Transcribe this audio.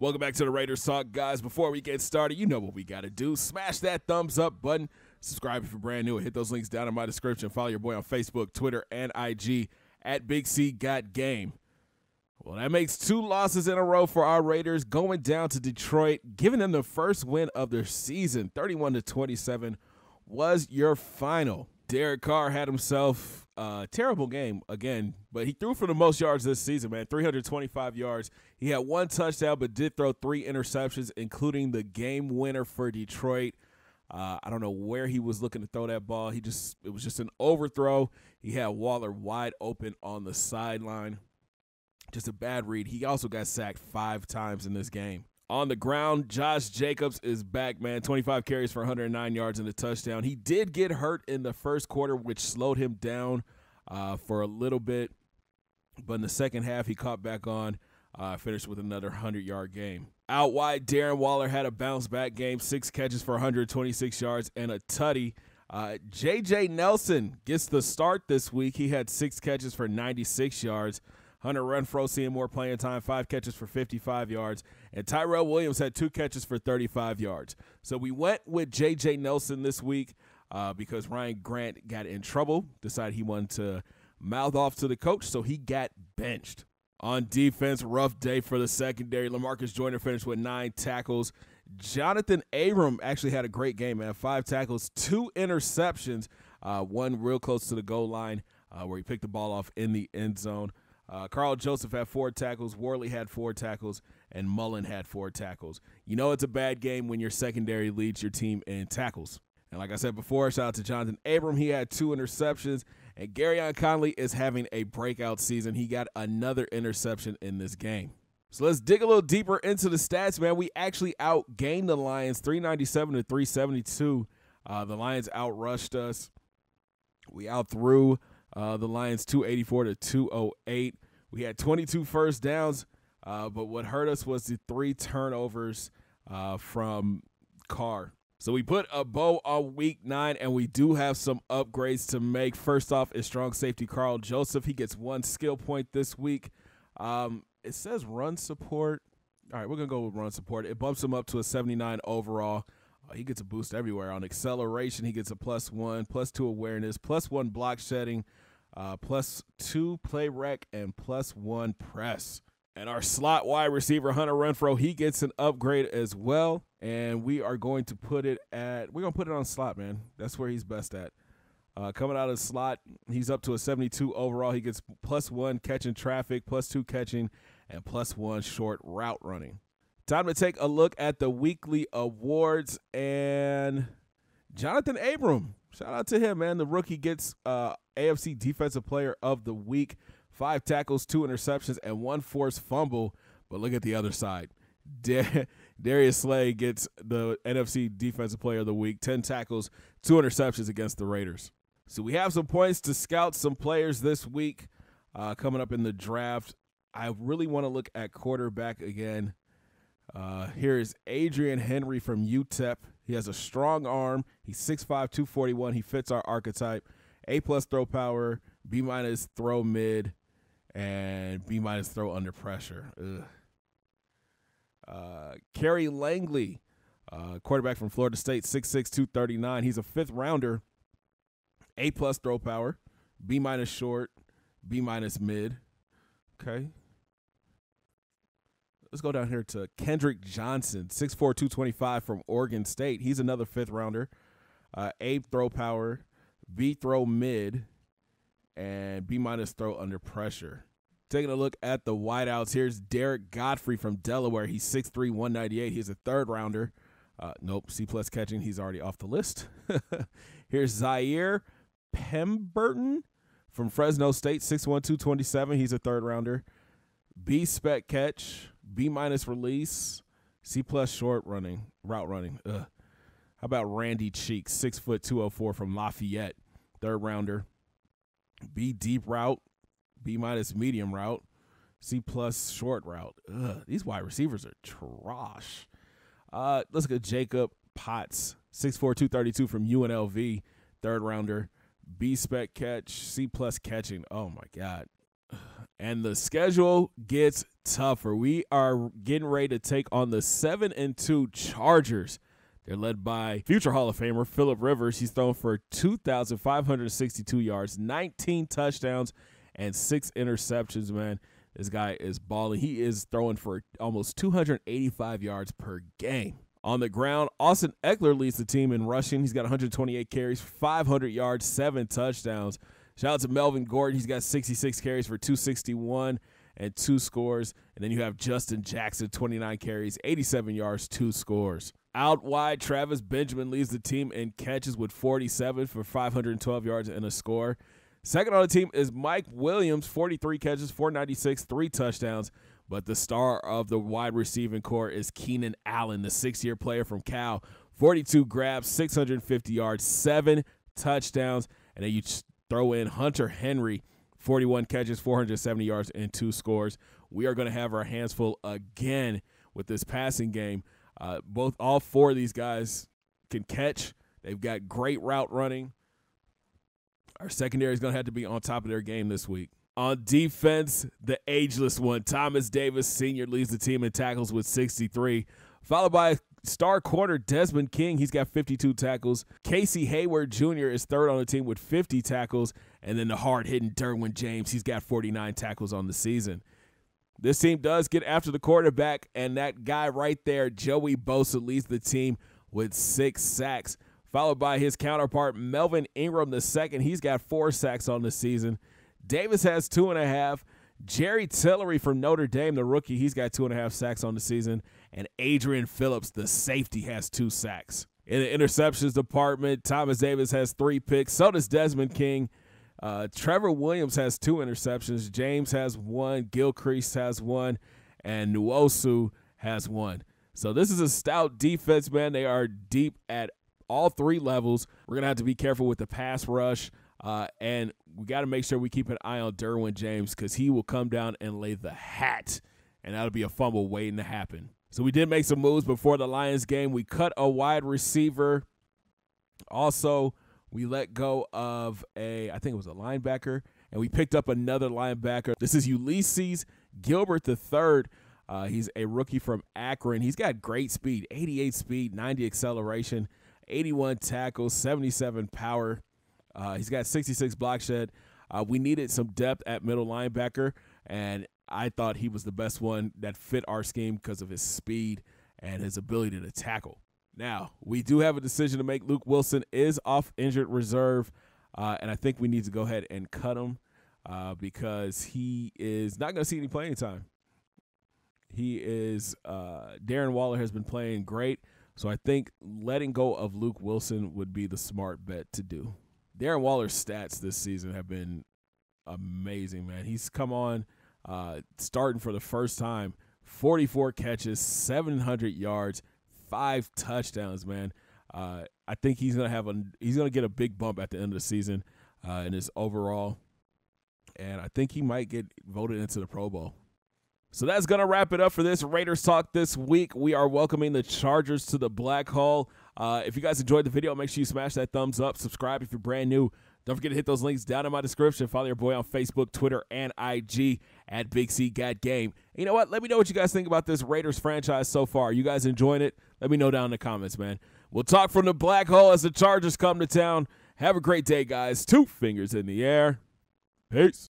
Welcome back to the Raiders Talk, guys. Before we get started, you know what we got to do. Smash that thumbs up button. Subscribe if you're brand new. Hit those links down in my description. Follow your boy on Facebook, Twitter, and IG at Big C Got Game. Well, that makes two losses in a row for our Raiders, going down to Detroit, giving them the first win of their season. 31-27 was your final. Derek Carr had himself a terrible game again, but he threw for the most yards this season, man, 325 yards. He had one touchdown but did throw three interceptions, including the game winner for Detroit. I don't know where he was looking to throw that ball. It was just an overthrow. He had Waller wide open on the sideline. Just a bad read. He also got sacked 5 times in this game. On the ground, Josh Jacobs is back, man. 25 carries for 109 yards and a touchdown. He did get hurt in the first quarter, which slowed him down for a little bit. But in the second half, he caught back on, finished with another 100-yard game. Out wide, Darren Waller had a bounce-back game, 6 catches for 126 yards and a tutty. J.J. Nelson gets the start this week. He had 6 catches for 96 yards. Hunter Renfrow seeing more playing time, 5 catches for 55 yards. And Tyrell Williams had 2 catches for 35 yards. So we went with J.J. Nelson this week because Ryan Grant got in trouble, decided he wanted to mouth off to the coach, so he got benched. On defense, rough day for the secondary. LaMarcus Joyner finished with 9 tackles. Jonathan Abram actually had a great game, man. 5 tackles, 2 interceptions, one real close to the goal line where he picked the ball off in the end zone. Carl Joseph had 4 tackles, Worley had 4 tackles, and Mullen had 4 tackles. You know it's a bad game when your secondary leads your team in tackles. And like I said before, shout out to Jonathan Abram. He had 2 interceptions, and Garyon Conley is having a breakout season. He got another interception in this game. So let's dig a little deeper into the stats, man. We actually outgained the Lions 397-372. The Lions outrushed us. We outthrew the Lions 284-208. We had 22 first downs, but what hurt us was the 3 turnovers from Carr. So we put a bow on week 9, and we do have some upgrades to make. First off is strong safety Carl Joseph. He gets 1 skill point this week. It says run support. All right, we're going to go with run support. It bumps him up to a 79 overall. He gets a boost everywhere. On acceleration, he gets a +1, +2 awareness, +1 block shedding, +2 play rec, and +1 press. And our slot wide receiver, Hunter Renfrow, he gets an upgrade as well. And we are going to put it at – we're going to put it on slot, man. That's where he's best at. Coming out of the slot, he's up to a 72 overall. He gets +1 catching traffic, +2 catching, and +1 short route running. Time to take a look at the weekly awards, and Jonathan Abram, shout out to him, man. The rookie gets AFC Defensive Player of the Week, 5 tackles, 2 interceptions, and 1 forced fumble. But look at the other side. Darius Slay gets the NFC Defensive Player of the Week, 10 tackles, 2 interceptions against the Raiders. So we have some points to scout some players this week coming up in the draft. I really want to look at quarterback again. Here is Adrian Henry from UTEP. He has a strong arm. He's 6'5", 241. He fits our archetype. A+ throw power, B- throw mid, and B- throw under pressure. Kerry Langley, quarterback from Florida State, 6'6", 239. He's a 5th rounder. A+ throw power, B- short, B- mid. Okay. Let's go down here to Kendrick Johnson, 6'4", 225 from Oregon State. He's another 5th rounder. A throw power, B throw mid, and B- throw under pressure. Taking a look at the wideouts, here's Derek Godfrey from Delaware. He's 6'3", 198. He's a 3rd rounder. Nope, C+ catching. He's already off the list. Here's Zaire Pemberton from Fresno State, 6'1", 227. He's a 3rd rounder. B spec catch. B- release, C+ short running, route running. Ugh. How about Randy Cheeks, 6', 204 from Lafayette, 3rd rounder. B deep route, B- medium route, C+ short route. Ugh. These wide receivers are trash. Let's go Jacob Potts, 6'4", 232 from UNLV, 3rd rounder. B spec catch, C+ catching. Oh my God. And the schedule gets tougher. We are getting ready to take on the 7-2 Chargers. They're led by future Hall of Famer Philip Rivers. He's thrown for 2,562 yards, 19 touchdowns, and 6 interceptions, man. This guy is balling. He is throwing for almost 285 yards per game. On the ground, Austin Ekeler leads the team in rushing. He's got 128 carries, 500 yards, 7 touchdowns. Shout out to Melvin Gordon. He's got 66 carries for 261 and 2 scores. And then you have Justin Jackson, 29 carries, 87 yards, 2 scores. Out wide, Travis Benjamin leads the team in catches with 47 for 512 yards and a score. Second on the team is Mike Williams, 43 catches, 496, 3 touchdowns. But the star of the wide receiving core is Keenan Allen, the 6-year player from Cal. 42 grabs, 650 yards, 7 touchdowns. And then you throw in Hunter Henry, 41 catches, 470 yards, and 2 scores. We are going to have our hands full again with this passing game. All 4 of these guys can catch. They've got great route running. Our secondary is going to have to be on top of their game this week. On defense, the ageless one, Thomas Davis Sr. leads the team in tackles with 63, followed by star corner Desmond King. He's got 52 tackles. Casey Hayward Jr. is third on the team with 50 tackles. And then the hard-hitting Derwin James, he's got 49 tackles on the season. This team does get after the quarterback, and that guy right there, Joey Bosa, leads the team with 6 sacks, followed by his counterpart, Melvin Ingram II. He's got 4 sacks on the season. Davis has 2.5. Jerry Tillery from Notre Dame, the rookie, he's got 2.5 sacks on the season. And Adrian Phillips, the safety, has 2 sacks. In the interceptions department, Thomas Davis has 3 picks. So does Desmond King. Trevor Williams has 2 interceptions. James has 1. Gilchrist has 1. And Nwosu has 1. So this is a stout defense, man. They are deep at all 3 levels. We're going to have to be careful with the pass rush. And we got to make sure we keep an eye on Derwin James because he will come down and lay the hat, and that'll be a fumble waiting to happen. So we did make some moves before the Lions game. We cut a wide receiver. Also, we let go of I think it was a linebacker, and we picked up another linebacker. This is Ulysses Gilbert III. He's a rookie from Akron. He's got great speed, 88 speed, 90 acceleration, 81 tackles, 77 power. He's got 66 block shed. We needed some depth at middle linebacker, and I thought he was the best one that fit our scheme because of his speed and his ability to tackle. Now, we do have a decision to make. Luke Wilson is off injured reserve, and I think we need to go ahead and cut him because he is not going to see any playing time. Darren Waller has been playing great, so I think letting go of Luke Wilson would be the smart bet to do. Darren Waller's stats this season have been amazing, man. He's come on starting for the first time, 44 catches, 700 yards, 5 touchdowns, man. I think he's gonna get a big bump at the end of the season in his overall, and I think he might get voted into the Pro Bowl. So that's going to wrap it up for this Raiders Talk this week. We are welcoming the Chargers to the Black Hole. If you guys enjoyed the video, make sure you smash that thumbs up. Subscribe if you're brand new. Don't forget to hit those links down in my description. Follow your boy on Facebook, Twitter, and IG at Big C Got Game. And you know what? Let me know what you guys think about this Raiders franchise so far. You guys enjoying it? Let me know down in the comments, man. We'll talk from the Black Hole as the Chargers come to town. Have a great day, guys. 2 fingers in the air. Peace.